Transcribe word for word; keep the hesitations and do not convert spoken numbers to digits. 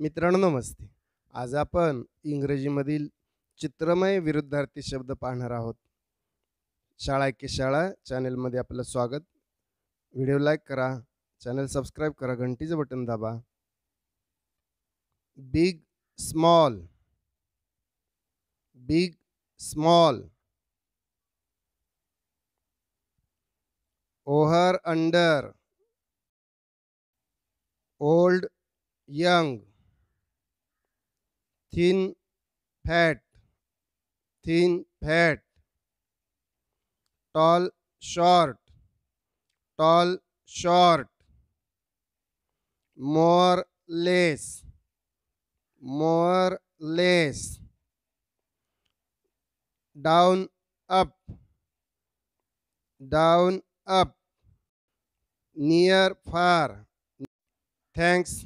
मित्रांनो नमस्ते। आज आपण इंग्रजीमधील चित्रमय विरुद्धार्थी शब्द पाहणार आहोत। शाळा एके शाळा चॅनलमध्ये आपलं स्वागत। व्हिडिओ लाईक करा, चॅनल सबस्क्राइब करा, घंटीचं बटन दाबा। Big small, big small. Over under, old young. Thin, fat, thin, fat. Tall, short, tall, short. More, less, more, less. Down, up, down, up. Near, far. Thanks.